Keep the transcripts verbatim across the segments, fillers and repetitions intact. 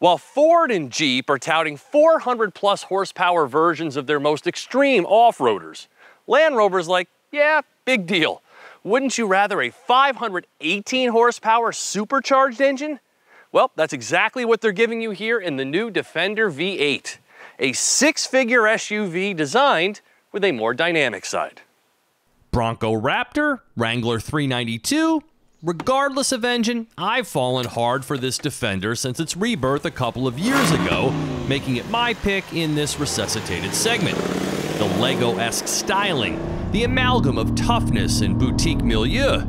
While Ford and Jeep are touting four hundred plus horsepower versions of their most extreme off-roaders, Land Rover's like, yeah, big deal. Wouldn't you rather a five hundred eighteen horsepower supercharged engine? Well, that's exactly what they're giving you here in the new Defender V eight, a six-figure S U V designed with a more dynamic side. Bronco Raptor, Wrangler three ninety-two, regardless of engine, I've fallen hard for this Defender since its rebirth a couple of years ago, making it my pick in this resuscitated segment. The Lego-esque styling, the amalgam of toughness and boutique milieu,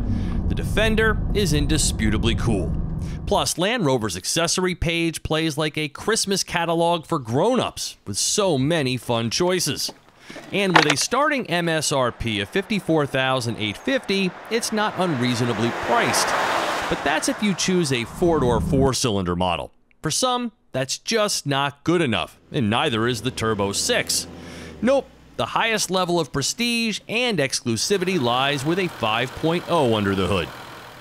the Defender is indisputably cool. Plus, Land Rover's accessory page plays like a Christmas catalog for grown-ups with so many fun choices. And with a starting M S R P of fifty-four thousand eight hundred fifty dollars, it's not unreasonably priced. But that's if you choose a four-door four-cylinder model. For some, that's just not good enough, and neither is the Turbo six. Nope, the highest level of prestige and exclusivity lies with a five point oh under the hood.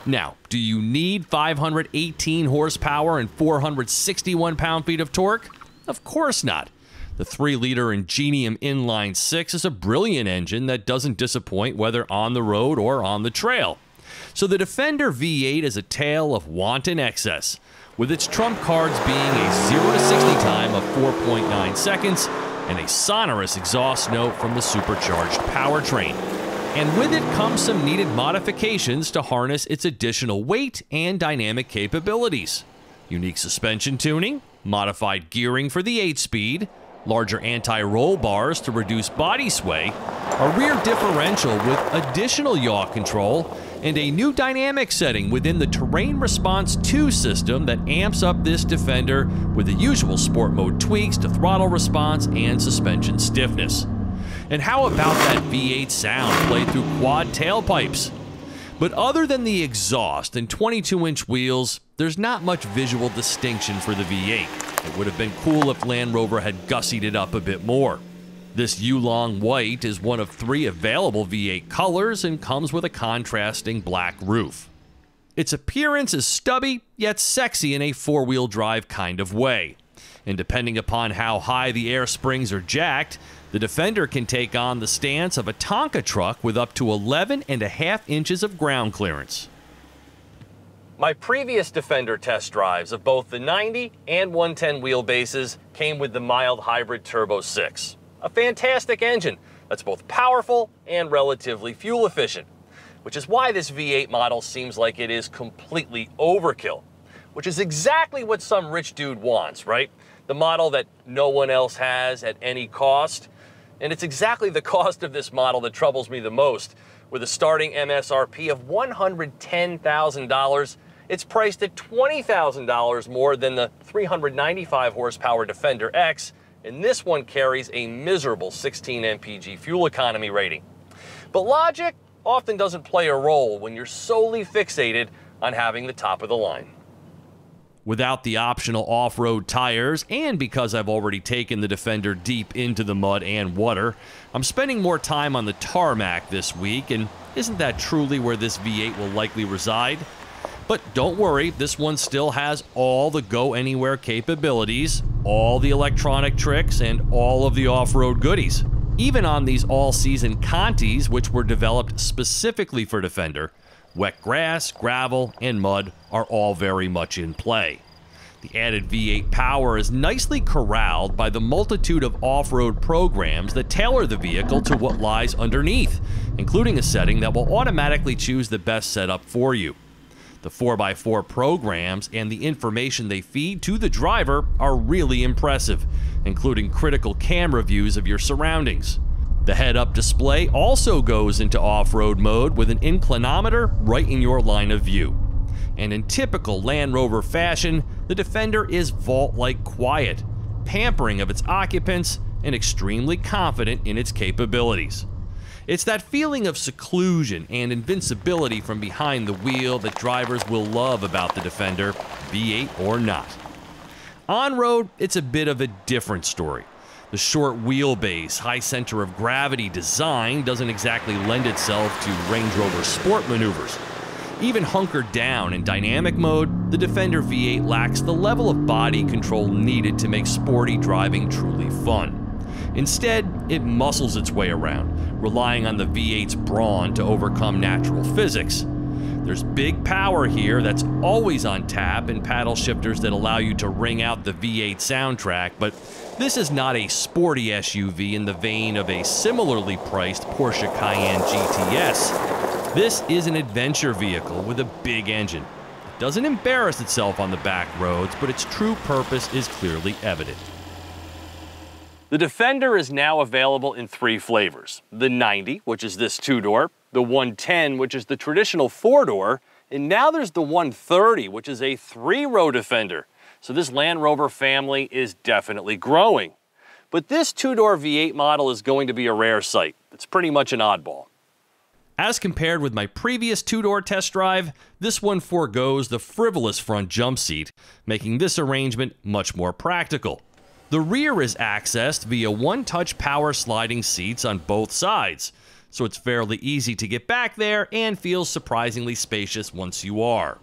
Now, do you need five hundred eighteen horsepower and four hundred sixty-one pound-feet of torque? Of course not. The three liter Ingenium inline six is a brilliant engine that doesn't disappoint whether on the road or on the trail. So the Defender V eight is a tale of wanton excess, with its trump cards being a zero to sixty time of four point nine seconds and a sonorous exhaust note from the supercharged powertrain. And with it comes some needed modifications to harness its additional weight and dynamic capabilities. Unique suspension tuning, modified gearing for the eight speed, larger anti-roll bars to reduce body sway, a rear differential with additional yaw control, and a new dynamic setting within the Terrain Response two system that amps up this Defender with the usual sport mode tweaks to throttle response and suspension stiffness. And how about that V eight sound played through quad tailpipes? But other than the exhaust and twenty-two inch wheels, there's not much visual distinction for the V eight. It would have been cool if Land Rover had gussied it up a bit more. This Yulong White is one of three available V eight colors and comes with a contrasting black roof. Its appearance is stubby, yet sexy in a four-wheel drive kind of way. And depending upon how high the air springs are jacked, the Defender can take on the stance of a Tonka truck with up to eleven and a half inches of ground clearance. My previous Defender test drives of both the ninety and one ten wheelbases came with the mild hybrid Turbo six, a fantastic engine that's both powerful and relatively fuel efficient, which is why this V eight model seems like it is completely overkill, which is exactly what some rich dude wants, right? The model that no one else has at any cost. And it's exactly the cost of this model that troubles me the most. With a starting M S R P of one hundred ten thousand dollars, it's priced at twenty thousand dollars more than the three hundred ninety-five horsepower Defender X, and this one carries a miserable sixteen M P G fuel economy rating. But logic often doesn't play a role when you're solely fixated on having the top of the line. Without the optional off-road tires, and because I've already taken the Defender deep into the mud and water, I'm spending more time on the tarmac this week, and isn't that truly where this V eight will likely reside? But don't worry, this one still has all the go-anywhere capabilities, all the electronic tricks, and all of the off-road goodies. Even on these all-season Contis, which were developed specifically for Defender, wet grass, gravel, and mud are all very much in play. The added V eight power is nicely corralled by the multitude of off-road programs that tailor the vehicle to what lies underneath, including a setting that will automatically choose the best setup for you. The four by four programs and the information they feed to the driver are really impressive, including critical camera views of your surroundings. The head-up display also goes into off-road mode with an inclinometer right in your line of view. And in typical Land Rover fashion, the Defender is vault-like quiet, pampering of its occupants, and extremely confident in its capabilities. It's that feeling of seclusion and invincibility from behind the wheel that drivers will love about the Defender, V eight or not. On-road, it's a bit of a different story. The short wheelbase, high center of gravity design doesn't exactly lend itself to Range Rover sport maneuvers. Even hunkered down in dynamic mode, the Defender V eight lacks the level of body control needed to make sporty driving truly fun. Instead, it muscles its way around, relying on the V eight's brawn to overcome natural physics. There's big power here that's always on tap and paddle shifters that allow you to ring out the V eight soundtrack, but this is not a sporty S U V in the vein of a similarly priced Porsche Cayenne G T S. This is an adventure vehicle with a big engine. It doesn't embarrass itself on the back roads, but its true purpose is clearly evident. The Defender is now available in three flavors: the ninety, which is this two-door, the one ten, which is the traditional four-door, and now there's the one thirty, which is a three-row Defender. So this Land Rover family is definitely growing. But this two-door V eight model is going to be a rare sight. It's pretty much an oddball. As compared with my previous two-door test drive, this one forgoes the frivolous front jump seat, making this arrangement much more practical. The rear is accessed via one-touch power sliding seats on both sides, so it's fairly easy to get back there and feels surprisingly spacious once you are.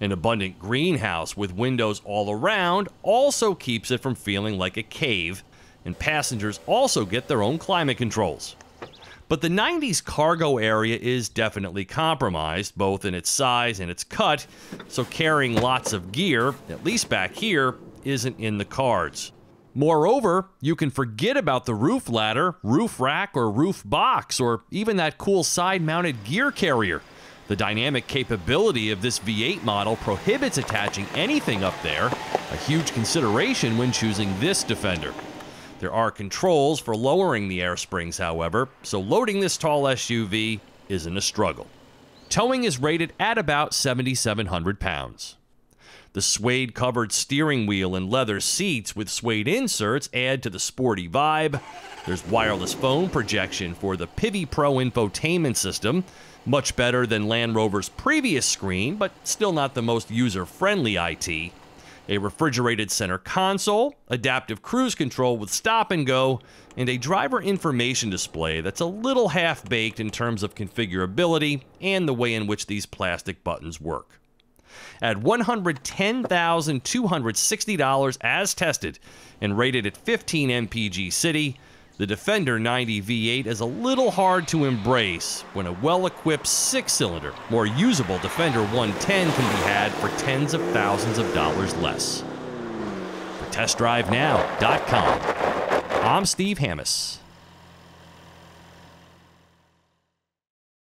An abundant greenhouse with windows all around also keeps it from feeling like a cave, and passengers also get their own climate controls. But the ninety's cargo area is definitely compromised, both in its size and its cut, so carrying lots of gear, at least back here, isn't in the cards. Moreover, you can forget about the roof ladder, roof rack, or roof box, or even that cool side-mounted gear carrier. The dynamic capability of this V eight model prohibits attaching anything up there, a huge consideration when choosing this Defender. There are controls for lowering the air springs, however, so loading this tall S U V isn't a struggle. Towing is rated at about seventy-seven hundred pounds. The suede-covered steering wheel and leather seats with suede inserts add to the sporty vibe. There's wireless phone projection for the Pivi Pro infotainment system, much better than Land Rover's previous screen, but still not the most user-friendly I T. A refrigerated center console, adaptive cruise control with stop and go, and a driver information display that's a little half-baked in terms of configurability and the way in which these plastic buttons work. At one hundred ten thousand two hundred sixty dollars as tested and rated at fifteen M P G city, the Defender ninety V eight is a little hard to embrace when a well-equipped six-cylinder, more usable Defender one ten can be had for tens of thousands of dollars less. For Test Drive Now dot com, I'm Steve Hammes.